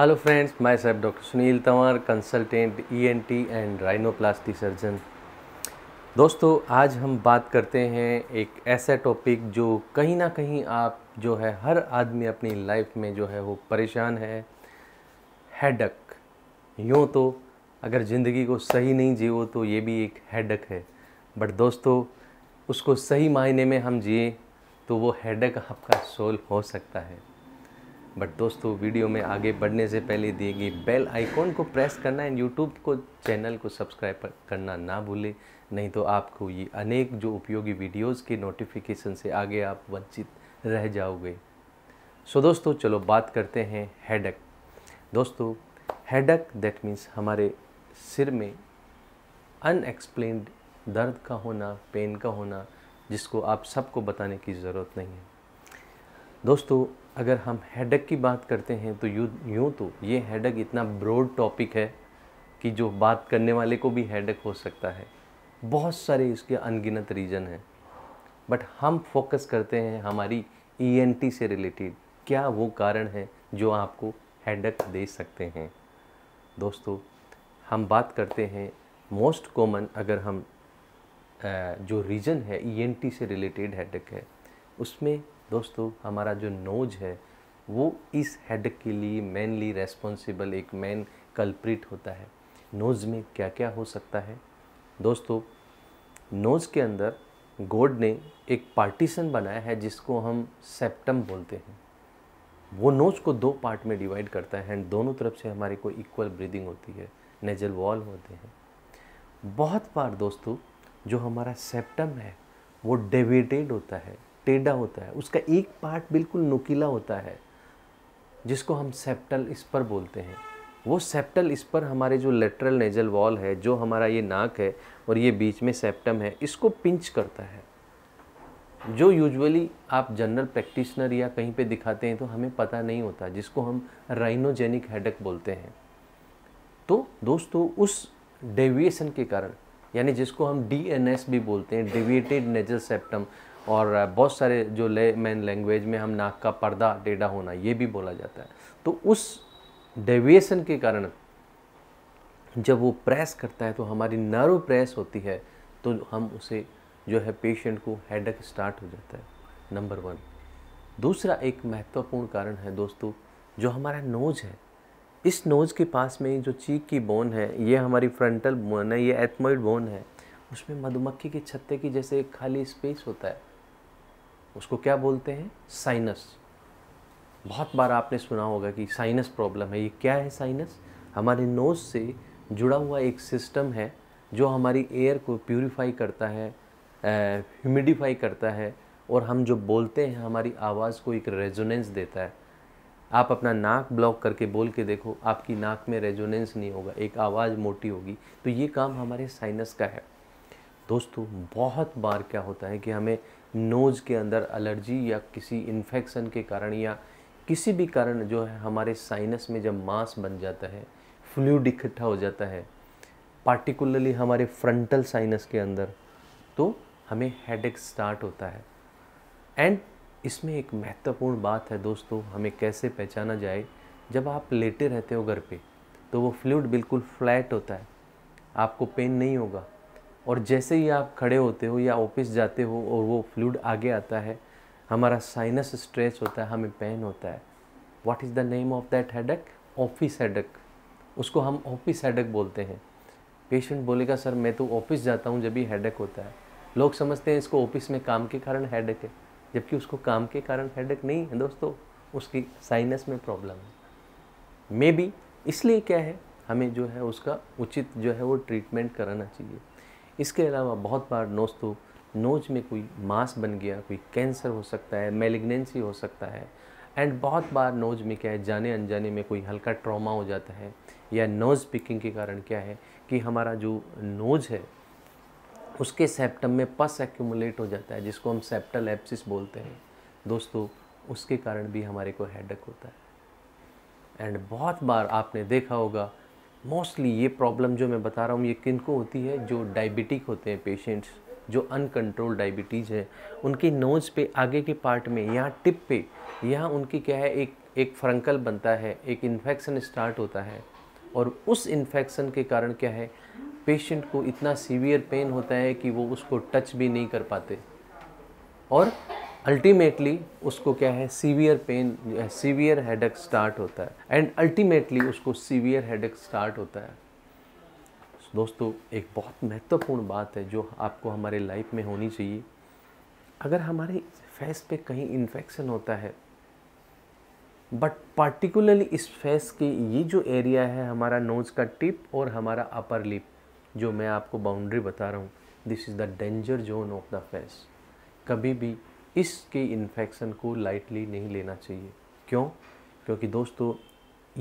Hello friends, myself doctor Sunil Tanwar, consultant ENT and rhinoplasty surgeon. दोस्तों, आज हम बात करते हैं एक ऐसा टॉपिक जो कहीं ना कहीं आप जो है हर आदमी अपनी लाइफ में जो है वो परेशान है, हेडक। यूँ तो अगर ज़िंदगी को सही नहीं जियो तो ये भी एक हेडक है, बट दोस्तों उसको सही मायने में हम जिए तो वो हेडक आपका सोल्व हो सकता है। बट दोस्तों, वीडियो में आगे बढ़ने से पहले दिए गए बेल आइकॉन को प्रेस करना एंड यूट्यूब को चैनल को सब्सक्राइब करना ना भूलें, नहीं तो आपको ये अनेक जो उपयोगी वीडियोस के नोटिफिकेशन से आगे आप वंचित रह जाओगे। सो दोस्तों, चलो बात करते हैं हेडेक। दोस्तों, हेडेक दैट मीन्स हमारे सिर में अनएक्सप्लेन्ड दर्द का होना, पेन का होना, जिसको आप सबको बताने की ज़रूरत नहीं है। दोस्तों, अगर हम हेडेक की बात करते हैं तो यूँ तो ये हेडेक इतना ब्रॉड टॉपिक है कि जो बात करने वाले को भी हेडेक हो सकता है। बहुत सारे इसके अनगिनत रीज़न हैं, बट हम फोकस करते हैं हमारी ईएनटी से रिलेटेड क्या वो कारण है जो आपको हेडेक दे सकते हैं। दोस्तों, हम बात करते हैं मोस्ट कॉमन, अगर हम जो रीज़न है ईएनटी से रिलेटेड हेडेक है, उसमें दोस्तों हमारा जो नोज है वो इस हेडेक के लिए मेनली रेस्पॉन्सिबल एक मेन कल्प्रिट होता है। नोज़ में क्या क्या हो सकता है? दोस्तों, नोज़ के अंदर गॉड ने एक पार्टीशन बनाया है जिसको हम सेप्टम बोलते हैं। वो नोज़ को दो पार्ट में डिवाइड करता है एंड दोनों तरफ से हमारी को इक्वल ब्रीदिंग होती है, नेजल वॉल होते हैं। बहुत बार दोस्तों जो हमारा सेप्टम है वो डेविएटेड होता है, टेढ़ा होता है, उसका एक पार्ट बिल्कुल नुकीला होता है जिसको हम सेप्टल स्पर बोलते हैं। वो सेप्टल स्पर हमारे जो लेटरल नेजल वॉल है, जो हमारा ये नाक है और ये बीच में सेप्टम है, इसको पिंच करता है। जो यूजुअली आप जनरल प्रैक्टिशनर या कहीं पे दिखाते हैं तो हमें पता नहीं होता, जिसको हम राइनोजेनिक हेडेक बोलते हैं। तो दोस्तों उस डेविएशन के कारण, यानी जिसको हम DNS भी बोलते हैं, डेविएटेड नेजल सेप्टम, और बहुत सारे जो लेमैन लैंग्वेज में हम नाक का पर्दा टेढ़ा होना ये भी बोला जाता है, तो उस डेविएशन के कारण जब वो प्रेस करता है तो हमारी नर्व प्रेस होती है, तो हम उसे जो है पेशेंट को हेडेक स्टार्ट हो जाता है, नंबर वन। दूसरा एक महत्वपूर्ण कारण है दोस्तों, जो हमारा नोज़ है, इस नोज़ के पास में जो चीक की बोन है, ये हमारी फ्रंटल बोन है, ये एथमॉइड बोन है, उसमें मधुमक्खी के छत्ते की जैसे एक खाली स्पेस होता है, उसको क्या बोलते हैं? साइनस। बहुत बार आपने सुना होगा कि साइनस प्रॉब्लम है। ये क्या है साइनस? हमारे नोज़ से जुड़ा हुआ एक सिस्टम है जो हमारी एयर को प्यूरीफाई करता है, ह्यूमिडिफाई करता है, और हम जो बोलते हैं हमारी आवाज़ को एक रेजोनेंस देता है। आप अपना नाक ब्लॉक करके बोल के देखो, आपकी नाक में रेजोनेंस नहीं होगा, एक आवाज़ मोटी होगी। तो ये काम हमारे साइनस का है। दोस्तों, बहुत बार क्या होता है कि हमें नोज़ के अंदर एलर्जी या किसी इन्फेक्शन के कारण या किसी भी कारण जो है हमारे साइनस में जब मांस बन जाता है, फ्लूइड इकट्ठा हो जाता है, पार्टिकुलरली हमारे फ्रंटल साइनस के अंदर, तो हमें हेडेक स्टार्ट होता है। एंड इसमें एक महत्वपूर्ण बात है दोस्तों, हमें कैसे पहचाना जाए? जब आप लेटे रहते हो घर पे तो वो फ्लूइड बिल्कुल फ्लैट होता है, आपको पेन नहीं होगा, और जैसे ही आप खड़े होते हो या ऑफिस जाते हो और वो फ्लूइड आगे आता है, हमारा साइनस स्ट्रेस होता है, हमें पेन होता है। What is the name of that headache? Office headache. उसको हम ऑफिस हेडेक बोलते हैं। पेशेंट बोलेगा, सर मैं तो ऑफिस जाता हूँ जब भी हेडेक होता है। लोग समझते हैं इसको ऑफिस में काम के कारण हेडेक है, जबकि उसको काम के कारण हेडेक नहीं है दोस्तों, उसकी साइनस में प्रॉब्लम है। मे बी इसलिए क्या है, हमें जो है उसका उचित जो है वो ट्रीटमेंट कराना चाहिए। इसके अलावा बहुत बार दोस्तों नोज़ में कोई मांस बन गया, कोई कैंसर हो सकता है, मैलिग्नेंसी हो सकता है। एंड बहुत बार नोज़ में क्या है, जाने अनजाने में कोई हल्का ट्रॉमा हो जाता है, या नोज़ पिकिंग के कारण क्या है कि हमारा जो नोज़ है उसके सेप्टम में पस एक्यूमुलेट हो जाता है, जिसको हम सेप्टल एब्सिस बोलते हैं। दोस्तों, उसके कारण भी हमारे को हेडेक होता है। एंड बहुत बार आपने देखा होगा, मोस्टली ये प्रॉब्लम जो मैं बता रहा हूँ ये किनको होती है? जो डायबिटिक होते हैं पेशेंट्स, जो अनकंट्रोल डायबिटीज़ है, उनके नोज़ पे आगे के पार्ट में, यहाँ टिप पे, यहाँ उनकी क्या है, एक एक फ्रंकल बनता है, एक इन्फेक्शन स्टार्ट होता है और उस इन्फेक्शन के कारण क्या है, पेशेंट को इतना सीवियर पेन होता है कि वो उसको टच भी नहीं कर पाते और अल्टीमेटली उसको क्या है, severe pain, severe headache start होता है दोस्तों एक बहुत महत्वपूर्ण बात है जो आपको हमारे लाइफ में होनी चाहिए। अगर हमारे फेस पे कहीं इन्फेक्शन होता है, बट पार्टिकुलरली इस फेस के ये जो एरिया है, हमारा नोज़ का टिप और हमारा अपर लिप, जो मैं आपको बाउंड्री बता रहा हूँ, this is the danger zone of the face. कभी भी इसके इन्फेक्शन को लाइटली नहीं लेना चाहिए। क्यों? क्योंकि दोस्तों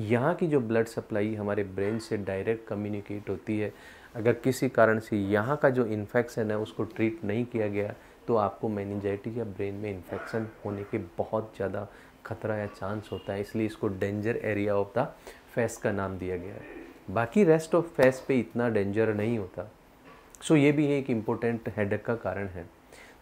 यहाँ की जो ब्लड सप्लाई हमारे ब्रेन से डायरेक्ट कम्युनिकेट होती है। अगर किसी कारण से यहाँ का जो इन्फेक्शन है उसको ट्रीट नहीं किया गया तो आपको मेनिंजाइटिस या ब्रेन में इन्फेक्शन होने के बहुत ज़्यादा खतरा या चांस होता है, इसलिए इसको danger area of the face का नाम दिया गया है। बाकी रेस्ट ऑफ फेस पे इतना डेंजर नहीं होता। सो ये भी एक इम्पोर्टेंट हेडेक का कारण है।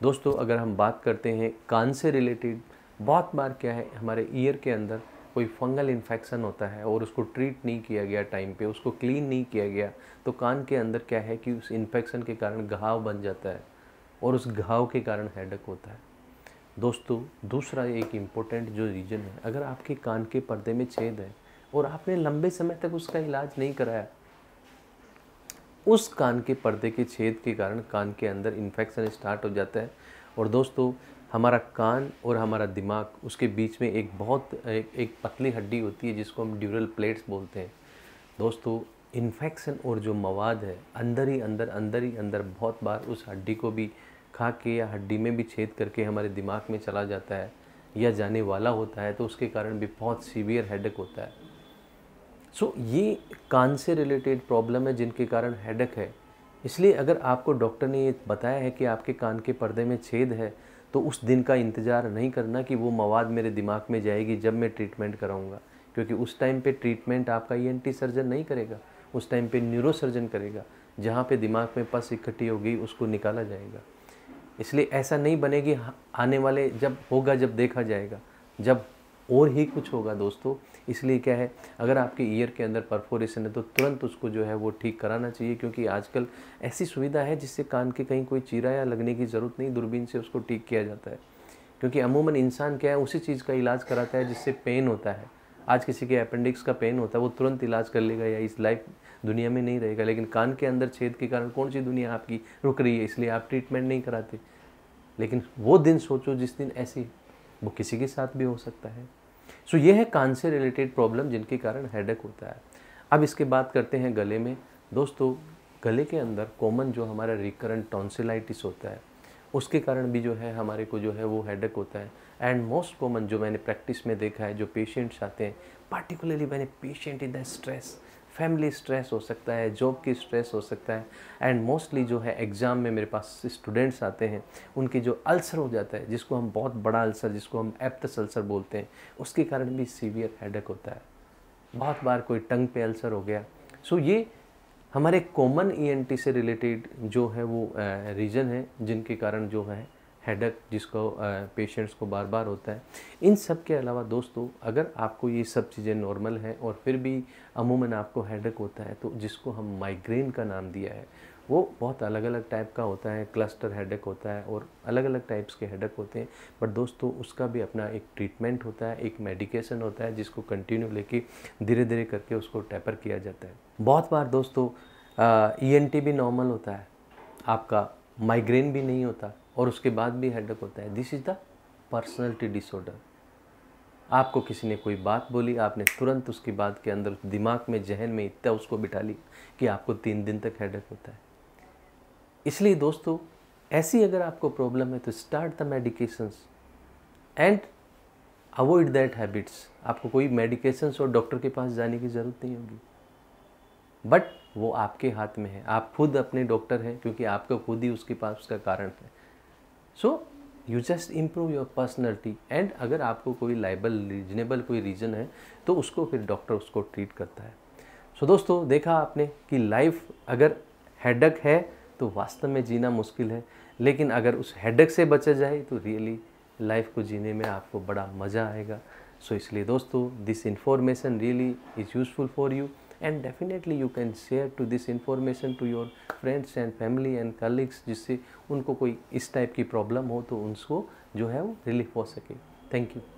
दोस्तों अगर हम बात करते हैं कान से रिलेटेड, बहुत बार क्या है, हमारे ईयर के अंदर कोई फंगल इन्फेक्शन होता है और उसको ट्रीट नहीं किया गया टाइम पे, उसको क्लीन नहीं किया गया तो कान के अंदर क्या है कि उस इन्फेक्शन के कारण घाव बन जाता है और उस घाव के कारण हेडेक होता है। दोस्तों दूसरा एक इम्पोर्टेंट जो रीजन है, अगर आपके कान के पर्दे में छेद है और आपने लंबे समय तक उसका इलाज नहीं कराया, उस कान के पर्दे के छेद के कारण कान के अंदर इन्फेक्शन स्टार्ट हो जाता है। और दोस्तों हमारा कान और हमारा दिमाग, उसके बीच में एक बहुत एक पतली हड्डी होती है जिसको हम ड्यूरल प्लेट्स बोलते हैं। दोस्तों इन्फेक्शन और जो मवाद है अंदर ही अंदर बहुत बार उस हड्डी को भी खा के या हड्डी में भी छेद करके हमारे दिमाग में चला जाता है या जाने वाला होता है, तो उसके कारण भी बहुत सीवियर हेडेक होता है। सो ये कान से रिलेटेड प्रॉब्लम है जिनके कारण हेडेक है। इसलिए अगर आपको डॉक्टर ने ये बताया है कि आपके कान के पर्दे में छेद है तो उस दिन का इंतज़ार नहीं करना कि वो मवाद मेरे दिमाग में जाएगी जब मैं ट्रीटमेंट कराऊंगा, क्योंकि उस टाइम पे ट्रीटमेंट आपका ENT सर्जन नहीं करेगा, उस टाइम पे न्यूरो सर्जन करेगा। जहाँ पे दिमाग में पस इकट्ठी होगी उसको निकाला जाएगा। इसलिए ऐसा नहीं बनेगी आने वाले, जब होगा जब देखा जाएगा, जब और ही कुछ होगा दोस्तों। इसलिए क्या है, अगर आपके ईयर के अंदर परफोरेशन है तो तुरंत उसको जो है वो ठीक कराना चाहिए, क्योंकि आजकल ऐसी सुविधा है जिससे कान के कहीं कोई चीरा या लगने की ज़रूरत नहीं, दूरबीन से उसको ठीक किया जाता है। क्योंकि अमूमन इंसान क्या है, उसी चीज़ का इलाज कराता है जिससे पेन होता है। आज किसी के अपेंडिक्स का पेन होता है, वो तुरंत इलाज कर लेगा या इस लाइफ दुनिया में नहीं रहेगा, लेकिन कान के अंदर छेद के कारण कौन सी दुनिया आपकी रुक रही है, इसलिए आप ट्रीटमेंट नहीं कराते। लेकिन वो दिन सोचो जिस दिन ऐसी, वो किसी के साथ भी हो सकता है। सो ये है कान से रिलेटेड प्रॉब्लम जिनके कारण हेडेक होता है। अब इसके बात करते हैं गले में। दोस्तों गले के अंदर कॉमन जो हमारा रिकरेंट टॉन्सिलाइटिस होता है, उसके कारण भी जो है हमारे को जो है वो हेडेक होता है। एंड मोस्ट कॉमन जो मैंने प्रैक्टिस में देखा है, जो पेशेंट्स आते हैं, पार्टिकुलरली मैंने patient in the stress, family stress हो सकता है, जॉब की स्ट्रेस हो सकता है, एंड मोस्टली जो है एग्ज़ाम में मेरे पास स्टूडेंट्स आते हैं, उनके जो अल्सर हो जाता है, जिसको हम बहुत बड़ा अल्सर, जिसको हम एप्थस अल्सर बोलते हैं, उसके कारण भी सीवियर हेडेक होता है। बहुत बार कोई टंग पे अल्सर हो गया। सो ये हमारे कॉमन ENT से रिलेटेड जो है वो रीज़न है जिनके कारण जो है हेडेक जिसको पेशेंट्स को बार बार होता है। इन सब के अलावा दोस्तों अगर आपको ये सब चीज़ें नॉर्मल हैं और फिर भी अमूमन आपको हेडेक होता है, तो जिसको हम माइग्रेन का नाम दिया है, वो बहुत अलग अलग टाइप का होता है। क्लस्टर हेडेक होता है और अलग अलग टाइप्स के हेडेक होते हैं, बट दोस्तों उसका भी अपना एक ट्रीटमेंट होता है, एक मेडिकेशन होता है जिसको कंटिन्यू लेके धीरे धीरे करके उसको टैपर किया जाता है। बहुत बार दोस्तों ENT भी नॉर्मल होता है, आपका माइग्रेन भी नहीं होता और उसके बाद भी हेडेक होता है। This is the personality disorder. आपको किसी ने कोई बात बोली, आपने तुरंत उसकी बात के अंदर दिमाग में, जहन में इतना उसको बिठा ली कि आपको 3 दिन तक हेडेक होता है। इसलिए दोस्तों ऐसी अगर आपको प्रॉब्लम है तो start the medications and avoid that habits. आपको कोई मेडिकेशंस और डॉक्टर के पास जाने की ज़रूरत नहीं होगी, बट वो आपके हाथ में है, आप खुद अपने डॉक्टर हैं, क्योंकि आपका खुद ही उसके पास उसका कारण है। So you just improve your personality and अगर आपको कोई रीजनेबल कोई रीज़न है तो उसको फिर डॉक्टर उसको ट्रीट करता है। सो दोस्तों देखा आपने कि लाइफ अगर हेडेक है तो वास्तव में जीना मुश्किल है, लेकिन अगर उस हेडेक से बचा जाए तो रियली लाइफ को जीने में आपको बड़ा मज़ा आएगा। So इसलिए दोस्तों this information really is useful for you and definitely you can share to this information to your friends and family and colleagues जिससे उनको कोई इस टाइप की प्रॉब्लम हो तो उनको जो है वो रिलीफ हो सके। Thank you.